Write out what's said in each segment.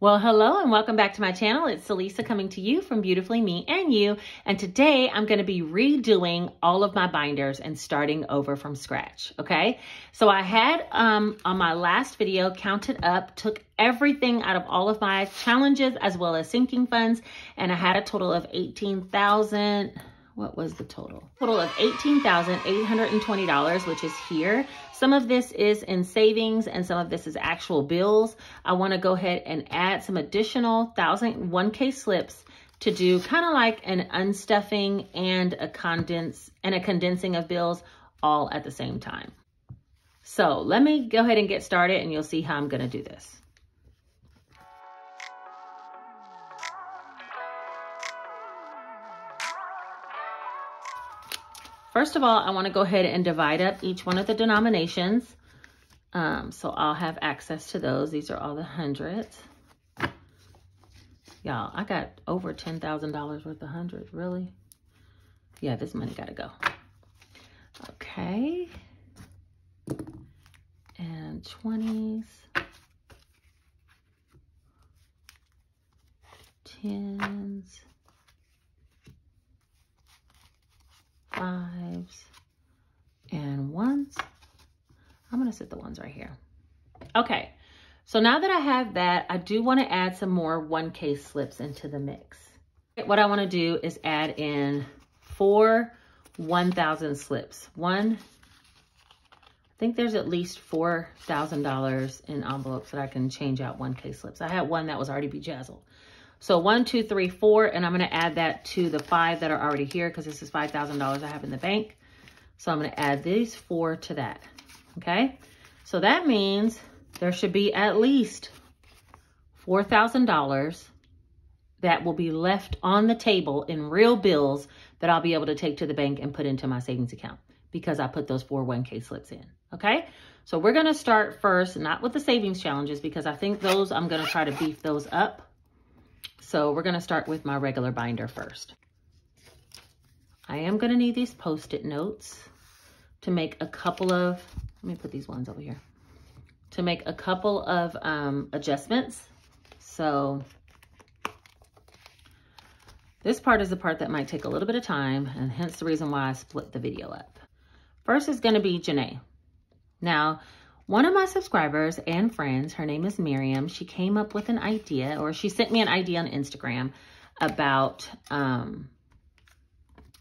Well, hello and welcome back to my channel. It's Celisa coming to you from Beautifully Me and You. And today I'm going to be redoing all of my binders and starting over from scratch. Okay. So I had, on my last video, counted up, took everything out of all of my challenges as well as sinking funds. And I had a total of 18,000. What was the total? Total of $18,820, which is here. Some of this is in savings and some of this is actual bills. I want to go ahead and add some additional 1K slips to do kind of like an unstuffing and a condensing of bills all at the same time. So let me go ahead and get started and you'll see how I'm going to do this. First of all, I want to go ahead and divide up each one of the denominations. So I'll have access to those. These are all the hundreds. Y'all, I got over $10,000 worth of hundreds, really? Yeah, this money got to go. Okay. And 20s. 10s. 5s and 1s. I'm going to sit the 1s right here. Okay. So now that I have that, I do want to add some more 1K slips into the mix. What I want to do is add in 4 1,000 slips. I think there's at least $4,000 in envelopes that I can change out 1K slips. I had one that was already bejazzled. So 1, 2, 3, 4, and I'm going to add that to the 5 that are already here because this is $5,000 I have in the bank. So I'm going to add these 4 to that. Okay. So that means there should be at least $4,000 that will be left on the table in real bills that I'll be able to take to the bank and put into my savings account because I put those 4 1K slips in. Okay. So we're going to start first, not with the savings challenges because I think those, I'm going to try to beef those up. So we're going to start with my regular binder first. I am going to need these Post-it notes to make a couple of, let me put these ones over here, to make a couple of adjustments. So this part is the part that might take a little bit of time and hence the reason why I split the video up. First is going to be Janae. Now, one of my subscribers and friends, her name is Miriam, she came up with an idea, or she sent me an idea on Instagram about, let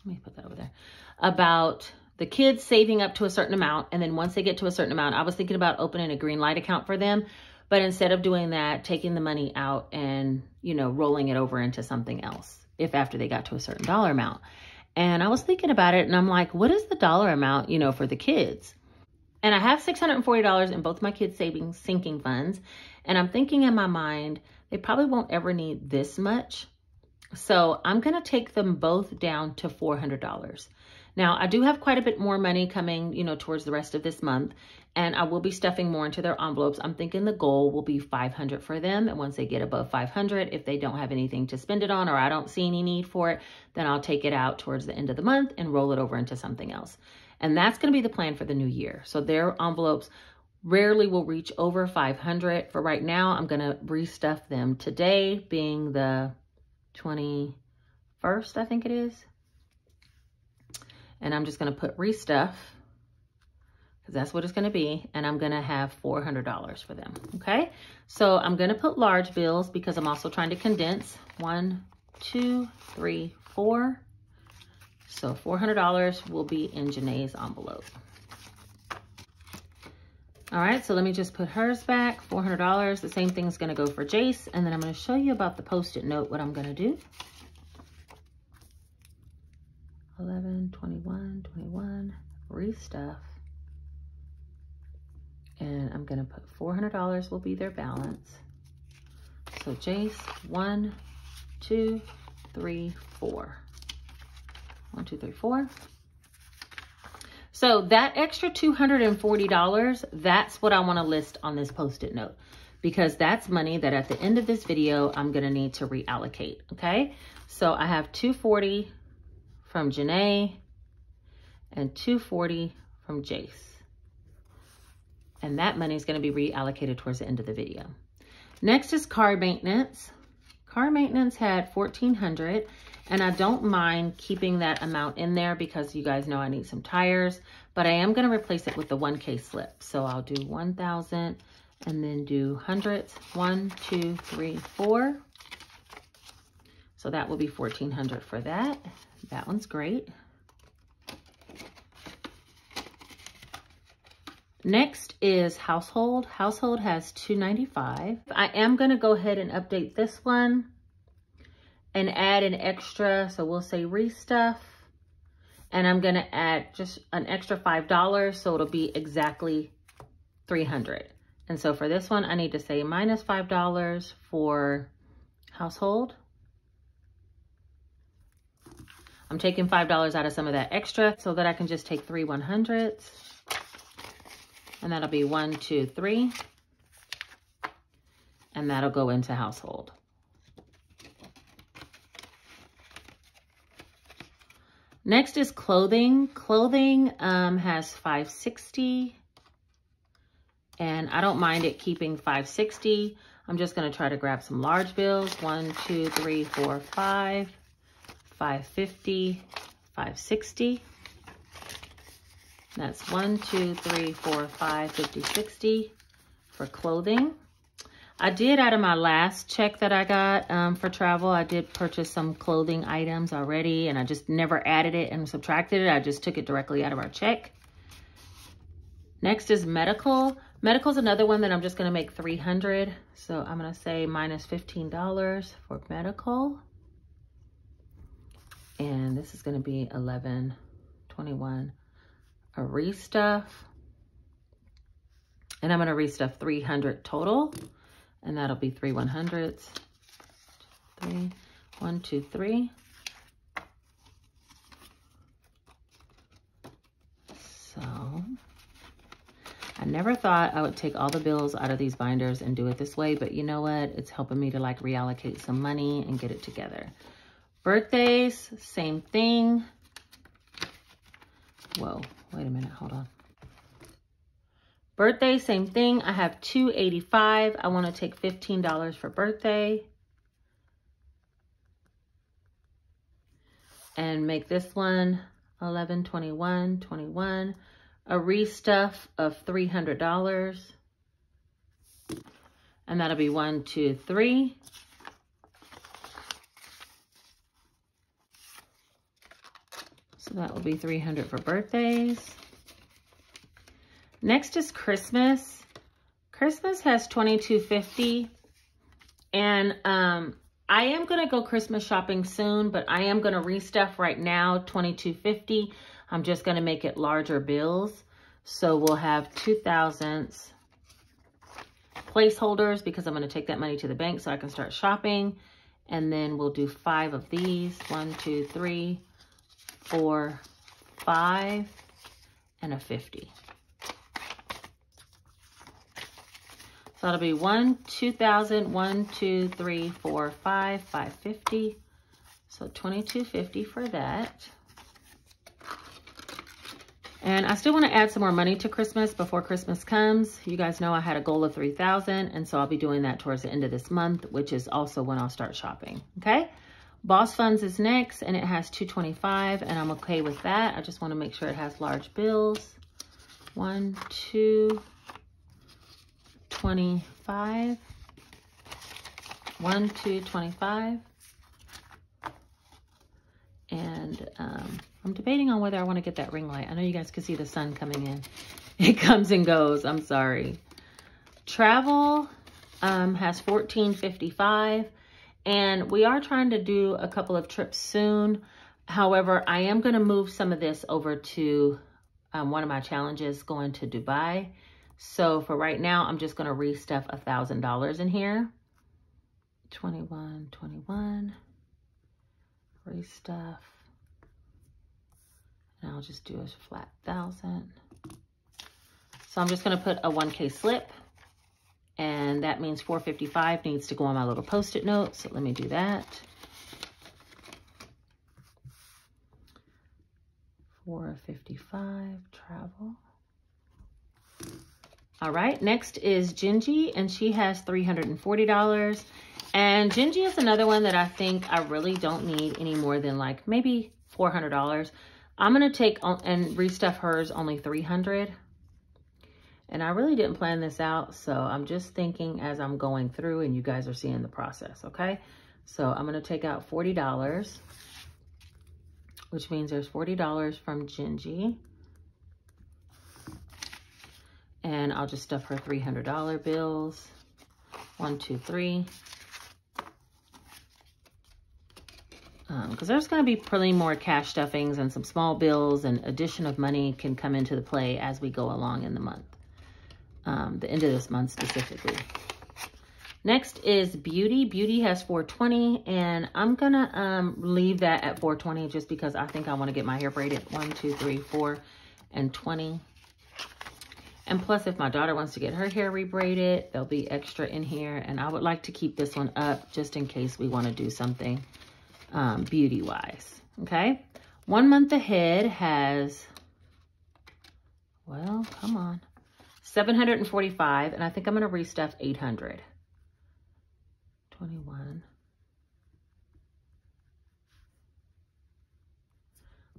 me put that over there, about the kids saving up to a certain amount. And then once they get to a certain amount, I was thinking about opening a green light account for them. But instead of doing that, taking the money out and, you know, rolling it over into something else if after they got to a certain dollar amount. And I was thinking about it and I'm like, what is the dollar amount, you know, for the kids? And I have $640 in both my kids' savings sinking funds. And I'm thinking in my mind, they probably won't ever need this much. So I'm going to take them both down to $400. Now, I do have quite a bit more money coming, you know, towards the rest of this month. And I will be stuffing more into their envelopes. I'm thinking the goal will be $500 for them. And once they get above $500, if they don't have anything to spend it on or I don't see any need for it, then I'll take it out towards the end of the month and roll it over into something else. And that's going to be the plan for the new year. So their envelopes rarely will reach over $500. For right now, I'm going to restuff them today being the 21st, I think it is. And I'm just going to put restuff because that's what it's going to be. And I'm going to have $400 for them. Okay. So I'm going to put large bills because I'm also trying to condense 1, 2, 3, 4. So $400 will be in Janae's envelope. All right, so let me just put hers back, $400. The same thing's gonna go for Jace. And then I'm gonna show you about the Post-it note, what I'm gonna do. 11, 21, 21, restuff. And I'm gonna put $400 will be their balance. So Jace, 1, 2, 3, 4. 1, 2, 3, 4. So that extra $240, that's what I want to list on this Post-it note because that's money that at the end of this video, I'm going to need to reallocate. Okay. So I have $240 from Janae and $240 from Jace. And that money is going to be reallocated towards the end of the video. Next is car maintenance. Car maintenance had $1,400, and I don't mind keeping that amount in there because you guys know I need some tires, but I am going to replace it with the 1K slip. So I'll do 1,000 and then do hundreds. 1, 2, 3, 4. So that will be $1,400 for that. That one's great. Next is household. Household has $295. I am going to go ahead and update this one and add an extra. So we'll say restuff. And I'm going to add just an extra $5. So it'll be exactly $300. And so for this one, I need to say minus $5 for household. I'm taking $5 out of some of that extra so that I can just take 3 100s. And that'll be 1, 2, 3. And that'll go into household. Next is clothing. Clothing has $560. And I don't mind it keeping $560. I'm just going to try to grab some large bills. 1, 2, 3, 4, 5. $550, $560. That's 1, 2, 3, 4, 5, 50, 60 for clothing. I did, out of my last check that I got for travel, I did purchase some clothing items already, and I just never added it and subtracted it. I just took it directly out of our check. Next is medical. Medical is another one that I'm just going to make $300. So I'm going to say minus $15 for medical. And this is going to be 11, 21, a restuff. And I'm going to restuff 300 total. And that'll be 3 100s. 3, 1, 2, 3. So I never thought I would take all the bills out of these binders and do it this way, but you know what? It's helping me to like reallocate some money and get it together. Birthdays, same thing. Whoa, wait a minute, hold on. Birthday, same thing. I have $285. I want to take $15 for birthday. And make this one 11, 21, 21. A restuff of $300. And that'll be 1, 2, 3. So that will be $300 for birthdays. Next is Christmas. Christmas has $2,250. And I am going to go Christmas shopping soon, but I am going to restuff right now $2,250. I'm just going to make it larger bills. So we'll have 2,000s placeholders because I'm going to take that money to the bank so I can start shopping. And then we'll do 5 of these. 1, 2, 3, 4, 5, and a 50. So that'll be 1, 2,000, 1, 2, 3, 4, 5, 550. So $2,250 for that. And I still want to add some more money to Christmas before Christmas comes. You guys know I had a goal of 3,000, and so I'll be doing that towards the end of this month, which is also when I'll start shopping. Okay. Boss Funds is next, and it has $225, and I'm okay with that. I just want to make sure it has large bills. 1, 2, 25. 1, 2, 25. And I'm debating on whether I want to get that ring light. I know you guys can see the sun coming in. It comes and goes. I'm sorry. Travel has $1,455. And we are trying to do a couple of trips soon. However, I am going to move some of this over to one of my challenges going to Dubai. So for right now, I'm just going to restuff $1,000 in here. 21, 21. Restuff. And I'll just do a flat 1,000. So I'm just going to put a 1K slip. And that means $455 needs to go on my little post-it note. So let me do that. 455 travel. All right, next is Gingy, and she has $340. And Gingy is another one that I think I really don't need any more than like maybe $400. I'm gonna take and restuff hers only $300. And I really didn't plan this out, so I'm just thinking as I'm going through and you guys are seeing the process, okay? So I'm gonna take out $40, which means there's $40 from Gingy. And I'll just stuff her $300 bills. 1, 2, 3. Because there's going to be plenty more cash stuffings and some small bills, and addition of money can come into the play as we go along in the month. The end of this month specifically. Next is Beauty. Beauty has $420, and I'm going to leave that at $420 just because I think I want to get my hair braided. 1, 2, 3, 4, and $20. And plus, if my daughter wants to get her hair rebraided, there'll be extra in here. And I would like to keep this one up just in case we want to do something beauty-wise, okay? 1 month ahead has, well, come on, $745. And I think I'm going to restuff $800. 21.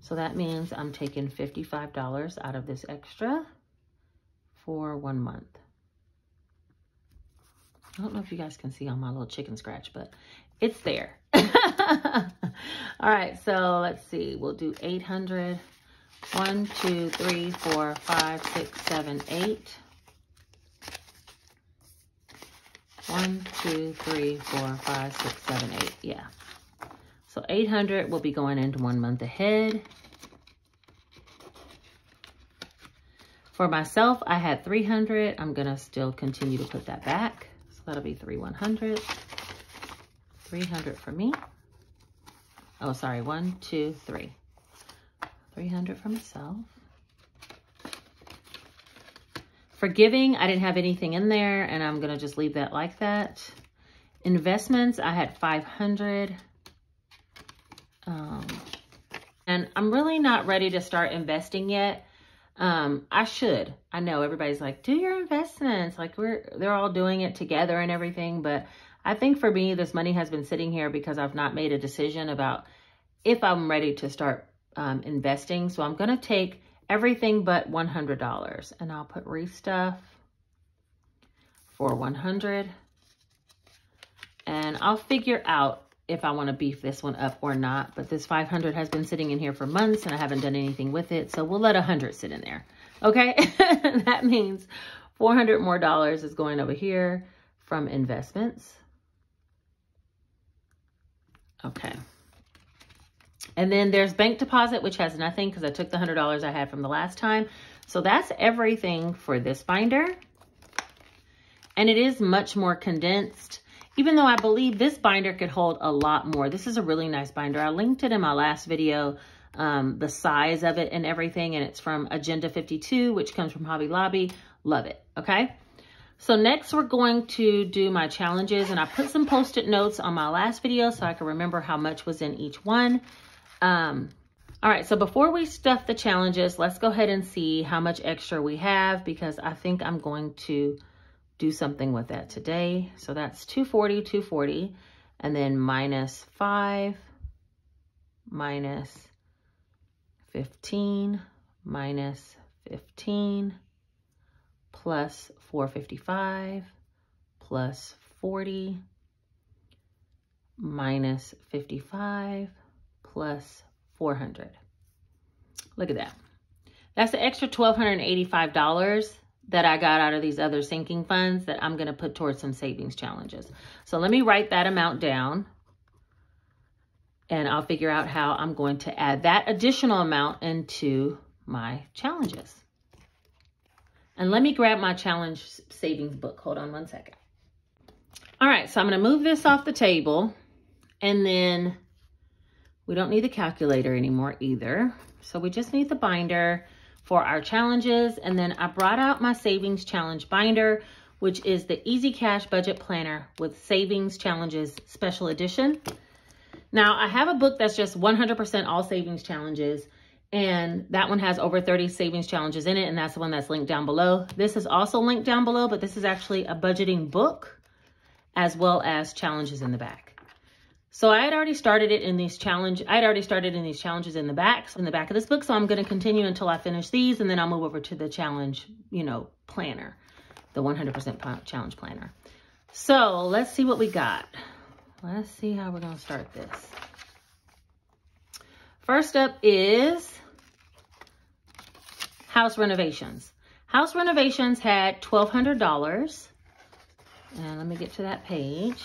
So that means I'm taking $55 out of this extra for 1 month. I don't know if you guys can see on my little chicken scratch, but it's there. All right, so let's see. We'll do 800. 1, 2, 3, 4, 5, 6, 7, 8. 1, 2, 3, 4, 5, 6, 7, 8. Yeah. So 800 will be going into 1 month ahead. For myself, I had 300. I'm gonna still continue to put that back. So that'll be 3,100. 300 for me. Oh, sorry, 1, 2, 3. 300 for myself. For giving, I didn't have anything in there, and I'm gonna just leave that like that. Investments, I had 500. And I'm really not ready to start investing yet. I should. I know everybody's like, do your investments. Like they're all doing it together and everything. But I think for me, this money has been sitting here because I've not made a decision about if I'm ready to start investing. So I'm going to take everything but $100, and I'll put restuff for $100, and I'll figure out if I want to beef this one up or not. But this 500 has been sitting in here for months and I haven't done anything with it. So we'll let 100 sit in there. Okay. That means $400 more is going over here from investments. Okay. And then there's bank deposit, which has nothing because I took the $100 I had from the last time. So that's everything for this binder. And it is much more condensed. Even though I believe this binder could hold a lot more. This is a really nice binder. I linked it in my last video, the size of it and everything. And it's from Agenda 52, which comes from Hobby Lobby. Love it, okay? So next we're going to do my challenges. And I put some Post-it notes on my last video so I can remember how much was in each one. All right, so before we stuff the challenges, let's go ahead and see how much extra we have, because I think I'm going to do something with that today. So that's 240, 240, and then minus 5, minus 15, minus 15, plus 455, plus 40, minus 55, plus 400. Look at that. That's the extra $1,285 that I got out of these other sinking funds that I'm gonna put towards some savings challenges. So let me write that amount down, and I'll figure out how I'm going to add that additional amount into my challenges. And let me grab my challenge savings book. Hold on 1 second. All right, so I'm gonna move this off the table, and then we don't need the calculator anymore either. So we just need the binder for our challenges. And then I brought out my savings challenge binder, which is the Easy Cash Budget Planner with Savings Challenges Special Edition. Now I have a book that's just 100% all savings challenges. And that one has over 30 savings challenges in it. And that's the one that's linked down below. This is also linked down below, but this is actually a budgeting book as well as challenges in the back. So I had already started it in these challenges in the back, of this book. So I'm going to continue until I finish these, and then I'll move over to the challenge, planner, the 100% challenge planner. So let's see what we got. Let's see how we're going to start this. First up is house renovations. House renovations had $1,200. And let me get to that page.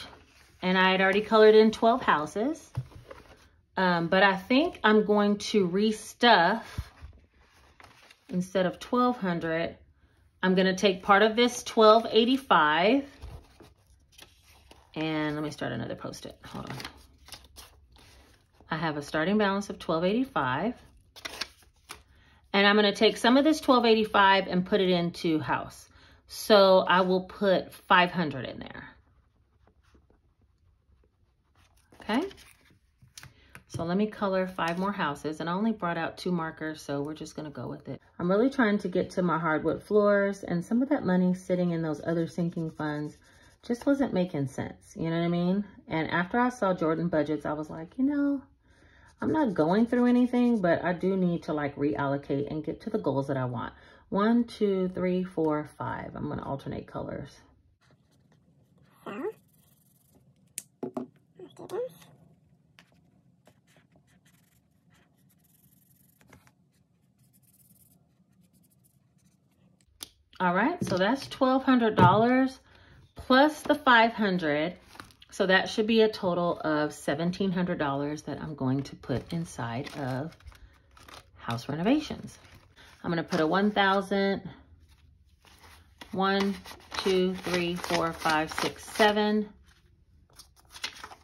And I had already colored in 12 houses. But I think I'm going to restuff, instead of 1,200, I'm going to take part of this 1,285. And let me start another post-it. Hold on. I have a starting balance of $1,285, and I'm going to take some of this $1,285 and put it into house. So I will put $500 in there. Okay. So let me color 5 more houses, and I only brought out 2 markers. So we're just going to go with it. I'm really trying to get to my hardwood floors, and some of that money sitting in those other sinking funds just wasn't making sense. You know what I mean? And after I saw Jordan Budgets, I was like, I'm not going through anything, but I do need to reallocate and get to the goals that I want. 1, 2, 3, 4, 5. I'm going to alternate colors. All right, so that's $1,200 plus the $500. So that should be a total of $1,700 that I'm going to put inside of house renovations. I'm going to put a 1,000, 1, 2, 3, 4, 5, 6, 7,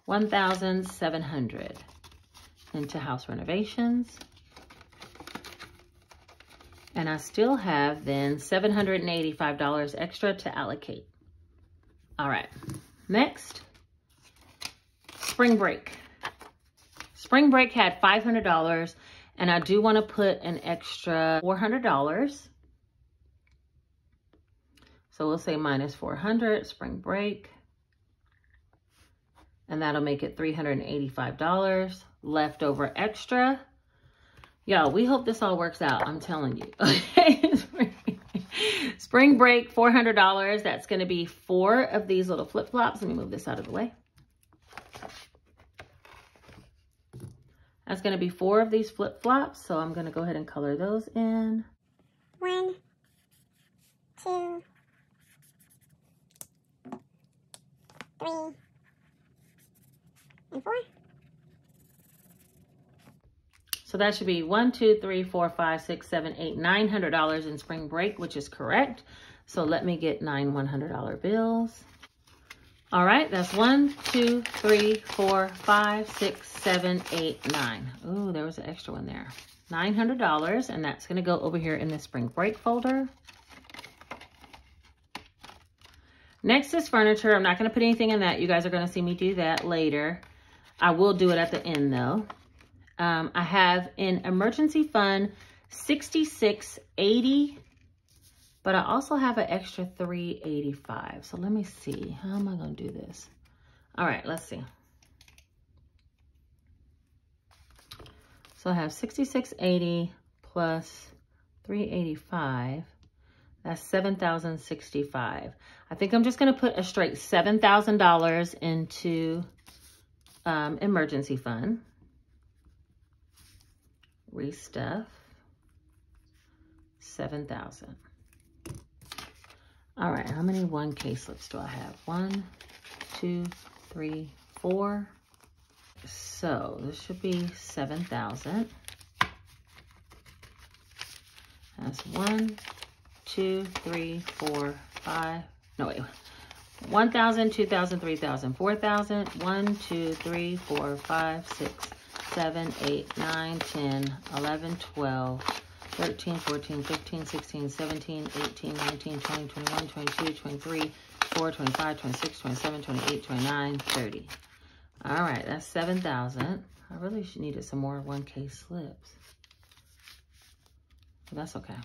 1,700 into house renovations. And I still have then $785 extra to allocate. All right, next. Spring break. Spring break had $500, and I do want to put an extra $400. So we'll say minus 400, spring break. And that'll make it $385 leftover extra. Y'all, we hope this all works out. I'm telling you. Okay. Spring break, $400. That's going to be 4 of these little flip-flops. Let me move this out of the way. That's going to be 4 of these flip-flops, so I'm going to go ahead and color those in. 1, 2, 3, and 4. So that should be $1, 2, 3, 4, 5, 6, 7, 8, $900 in spring break, which is correct. So let me get 9 $100 bills. All right, that's 1, 2, 3, 4, 5, 6, 7, 8, 9. Ooh, there was an extra one there. $900, and that's gonna go over here in the spring break folder. Next is furniture. I'm not gonna put anything in that. You guys are gonna see me do that later. I will do it at the end though. I have an emergency fund, $66.80. But I also have an extra $385. So let me see. How am I going to do this? All right, let's see. So I have $66.80 plus $385. That's $7,065. I think I'm just going to put a straight $7,000 into emergency fund. Restuff. $7,000. All right, how many 1K slips do I have? 1, 2, 3, 4. So this should be 7,000. That's 1, 2, 3, 4, 5. No, wait. 1,000, 2,000, 3,000, 4,000. 1, 2, 3, 4, 5, 6, 7, 8, 9, 10, 11, 12. 13, 14, 15, 16, 17, 18, 19, 20, 21, 22, 23, 24, 25, 26, 27, 28, 29, 30. All right, that's 7,000. I really needed some more 1K slips. But that's okay.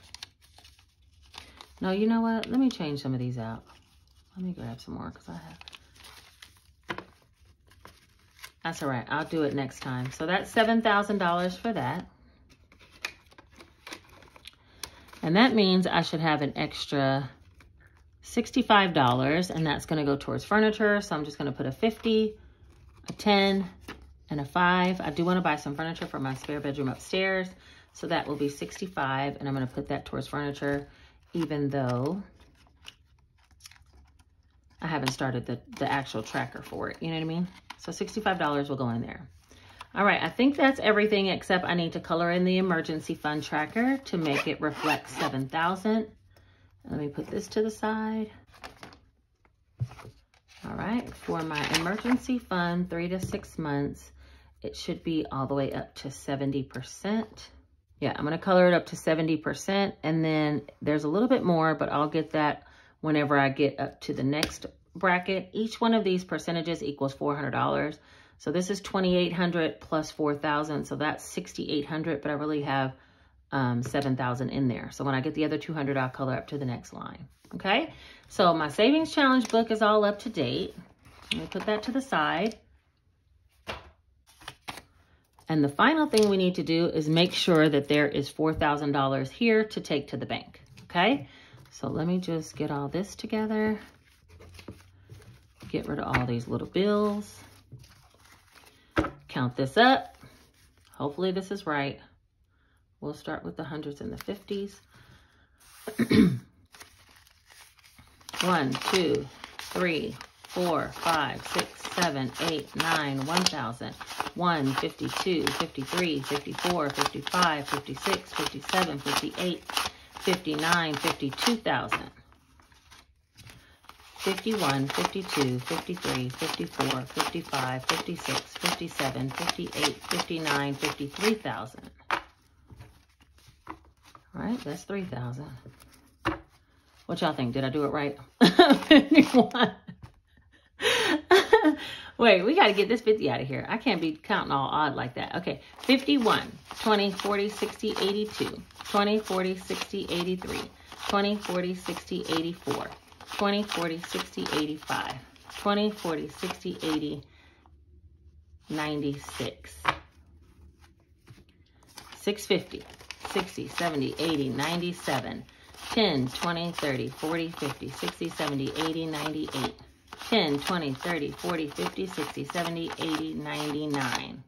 No, you know what? Let me change some of these out. Let me grab some more because I have. That's all right. I'll do it next time. So that's $7,000 for that. And that means I should have an extra $65, and that's going to go towards furniture. So I'm just going to put a 50, a 10, and a 5. I do want to buy some furniture for my spare bedroom upstairs. So that will be 65, and I'm going to put that towards furniture, even though I haven't started the actual tracker for it. You know what I mean? So $65 will go in there. All right, I think that's everything except I need to color in the emergency fund tracker to make it reflect $7,000. Let me put this to the side. All right, for my emergency fund, 3 to 6 months, it should be all the way up to 70%. Yeah, I'm gonna color it up to 70%, and then there's a little bit more, but I'll get that whenever I get up to the next bracket. Each one of these percentages equals $400. So this is 2,800 plus 4,000. So that's 6,800, but I really have 7,000 in there. So when I get the other 200, I'll color up to the next line. Okay. So my savings challenge book is all up to date. Let me put that to the side. And the final thing we need to do is make sure that there is $4,000 here to take to the bank. Okay. So let me just get all this together. Get rid of all these little bills. Count this up. Hopefully this is right. We'll start with the hundreds and the 50s. 1, 2, 3, 4, 5, 6, 7, 8, 9, 1,000, 1, 52, 53, 54, 55, 56, 57, 58, 59, 52,000. 51, 52, 53, 54, 55, 56, 57, 58, 59, 53,000. All right, that's 3,000. What y'all think? Did I do it right? 51. Wait, we got to get this 50 out of here. I can't be counting all odd like that. Okay, 51, 20, 40, 60, 82, 20, 40, 60, 83, 20, 40, 60, 84. 20, 40, 60, 85, 20, 40, 60, 80, 96, 650, 60, 70, 80, 97, 10, 20, 30, 40, 50, 60, 70, 80, 98, 10, 20, 30, 40, 50, 60, 70, 80, 99,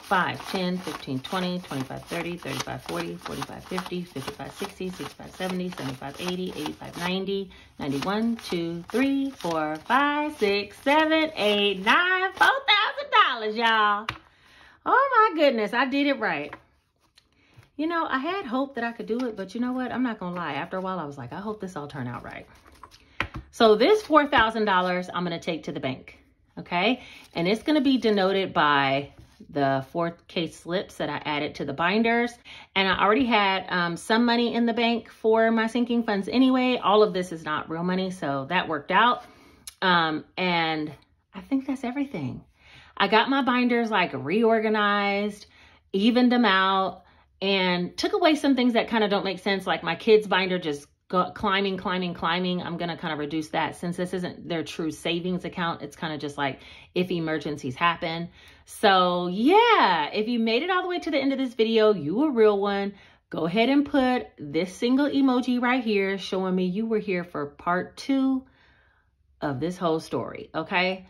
5, 10, 15, 20, 25, 30, 35, 40, 45, 50, 55, 60, 65, 70, 75, 80, 85, 90, 91, 2, 3, 4, 5, 6, 7, 8, 9, $4,000, y'all. Oh, my goodness. I did it right. You know, I had hope that I could do it, but you know what? I'm not going to lie. After a while, I was like, I hope this all turned out right. So this $4,000 I'm going to take to the bank, okay? And it's going to be denoted by the 4K slips that I added to the binders. And I already had some money in the bank for my sinking funds anyway. All of this is not real money, so that worked out. And I think that's everything. I got my binders like reorganized, evened them out, and took away some things that kind of don't make sense. Like my kids' binder just got climbing. I'm going to kind of reduce that since this isn't their true savings account. It's kind of just like if emergencies happen. So yeah, if you made it all the way to the end of this video, you a real one. Go ahead and put this single emoji right here showing me you were here for part 2 of this whole story. Okay.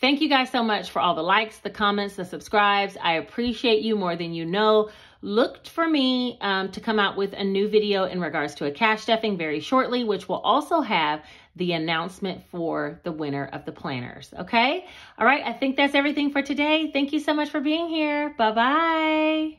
Thank you guys so much for all the likes, the comments, the subscribes. I appreciate you more than you know. Look for me to come out with a new video in regards to a cash stuffing very shortly, which will also have the announcement for the winner of the planners. Okay. All right. I think that's everything for today. Thank you so much for being here. Bye-bye.